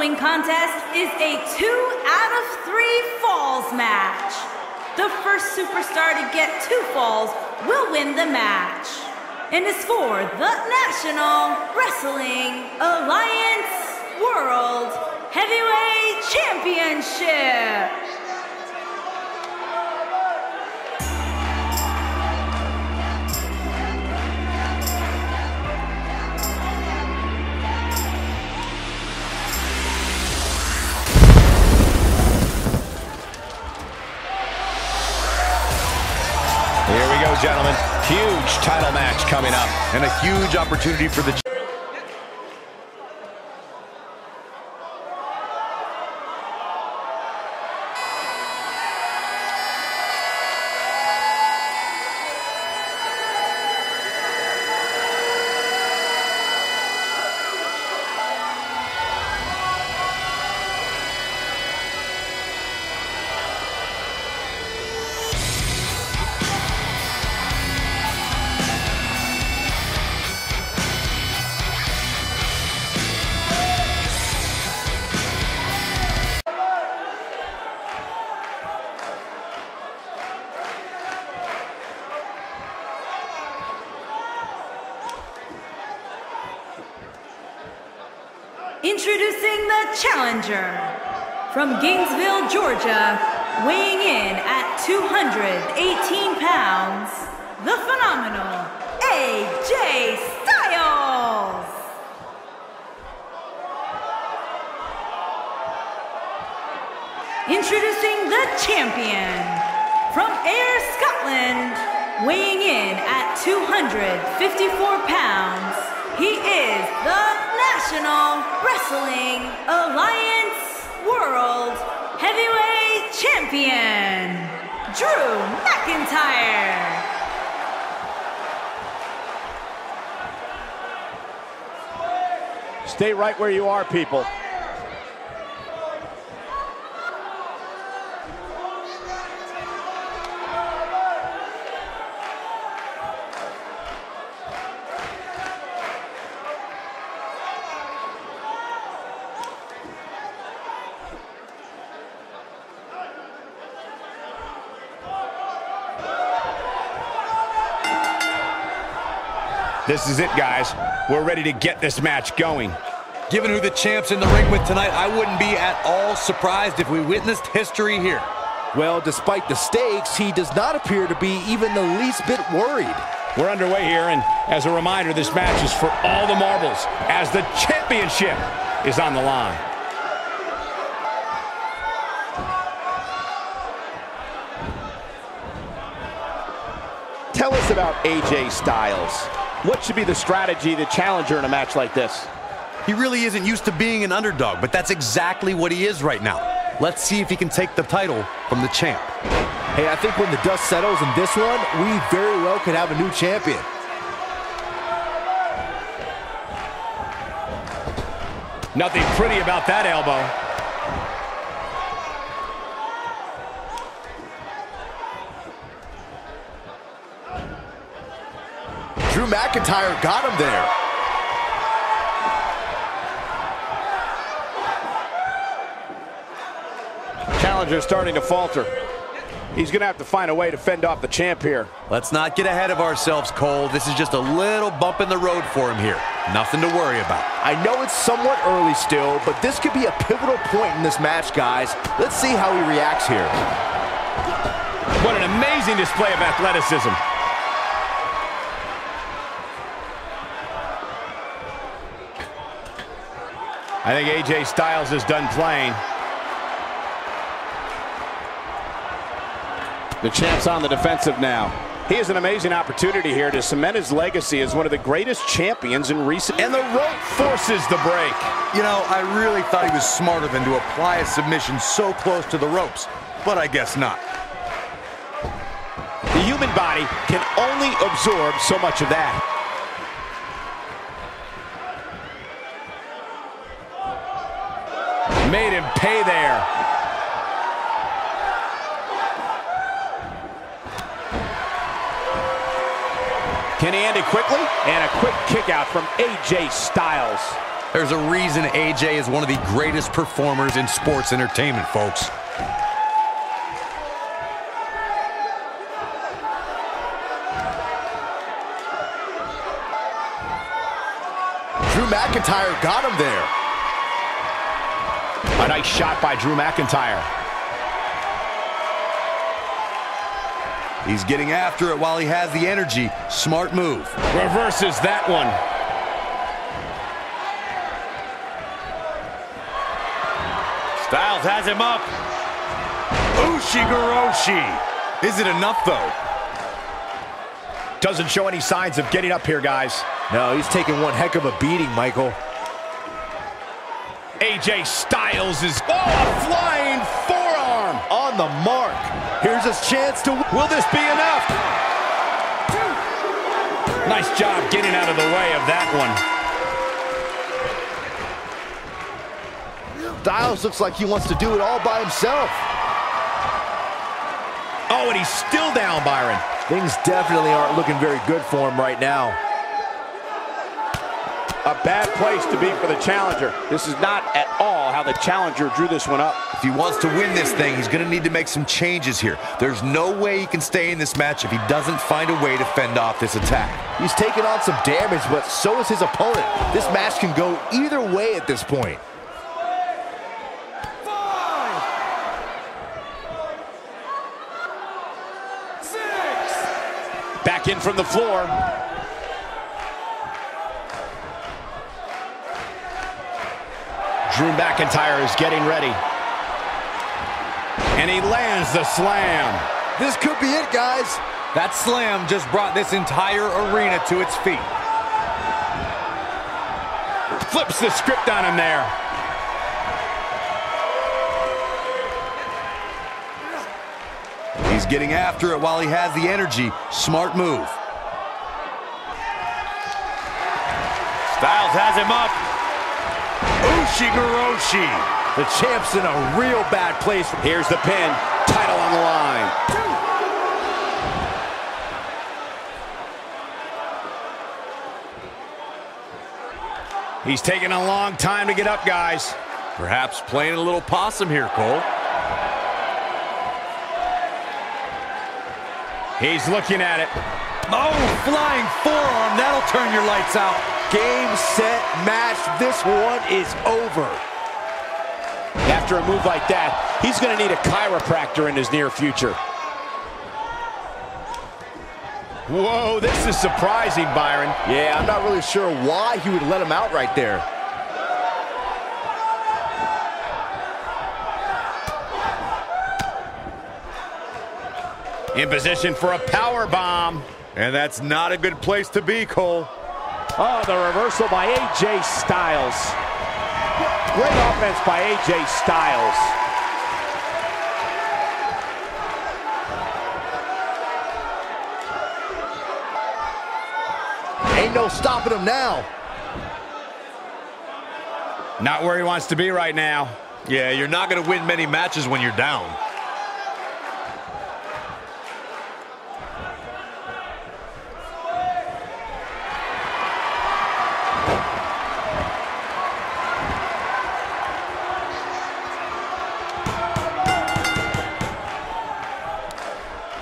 following contest is a 2 out of 3 falls match. The first superstar to get 2 falls will win the match. And it's for the National Wrestling Alliance World Heavyweight Championship. Gentlemen, huge title match coming up and a huge opportunity for the Introducing the challenger from Gainesville, Georgia, weighing in at 218 pounds, the phenomenal AJ Styles. Introducing the champion from Ayr, Scotland, weighing in at 254 pounds, he is the National Wrestling Alliance World Heavyweight Champion, Drew McIntyre. Stay right where you are, people. This is it, guys. We're ready to get this match going. Given who the champ's in the ring with tonight, I wouldn't be at all surprised if we witnessed history here. Well, despite the stakes, he does not appear to be even the least bit worried. We're underway here, and as a reminder, this match is for all the marbles, as the championship is on the line. Tell us about AJ Styles. What should be the strategy of the challenger in a match like this? He really isn't used to being an underdog, but that's exactly what he is right now. Let's see if he can take the title from the champ. Hey, I think when the dust settles in this one, we very well could have a new champion. Nothing pretty about that elbow. Drew McIntyre got him there. Challenger's starting to falter. He's gonna have to find a way to fend off the champ here. Let's not get ahead of ourselves, Cole. This is just a little bump in the road for him here. Nothing to worry about. I know it's somewhat early still, but this could be a pivotal point in this match, guys. Let's see how he reacts here. What an amazing display of athleticism. I think AJ Styles is done playing. The champ's on the defensive now. He has an amazing opportunity here to cement his legacy as one of the greatest champions in recent... And the rope forces the break. You know, I really thought he was smarter than to apply a submission so close to the ropes, but I guess not. The human body can only absorb so much of that. Made him pay there. Can he end it quickly? And a quick kick out from AJ Styles. There's a reason AJ is one of the greatest performers in sports entertainment, folks. Drew McIntyre got him there. A nice shot by Drew McIntyre. He's getting after it while he has the energy. Smart move. Reverses that one. Styles has him up. Ushigoroshi. Is it enough, though? Doesn't show any signs of getting up here, guys. No, he's taking one heck of a beating, Michael. AJ Styles is a flying forearm on the mark. Here's his chance to... Will this be enough? Nice job getting out of the way of that one. Styles looks like he wants to do it all by himself. Oh, and he's still down, Byron. Things definitely aren't looking very good for him right now. A bad place to be for the challenger. This is not at all how the challenger drew this one up. If he wants to win this thing, he's going to need to make some changes here. There's no way he can stay in this match if he doesn't find a way to fend off this attack. He's taken on some damage, but so is his opponent. This match can go either way at this point. Five, six. Back in from the floor. Drew McIntyre is getting ready. And he lands the slam. This could be it, guys. That slam just brought this entire arena to its feet. Flips the script on him there. He's getting after it while he has the energy. Smart move. Styles has him up. Shigeroshi, the champ's in a real bad place. Here's the pin, title on the line. He's taking a long time to get up, guys. Perhaps playing a little possum here, Cole. He's looking at it. Oh, flying forearm, that'll turn your lights out. Game, set, match, this one is over. After a move like that, he's gonna need a chiropractor in his near future. Whoa, this is surprising, Byron. Yeah, I'm not really sure why he would let him out right there. In position for a power bomb. And that's not a good place to be, Cole. Oh, the reversal by AJ Styles. Great offense by AJ Styles. Ain't no stopping him now. Not where he wants to be right now. Yeah, you're not going to win many matches when you're down.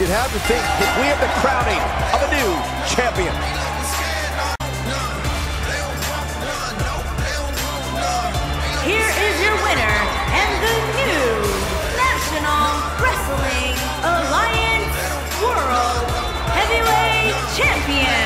You'd have to think that we have the crowning of a new champion. Here is your winner and the new National Wrestling Alliance World Heavyweight Champion.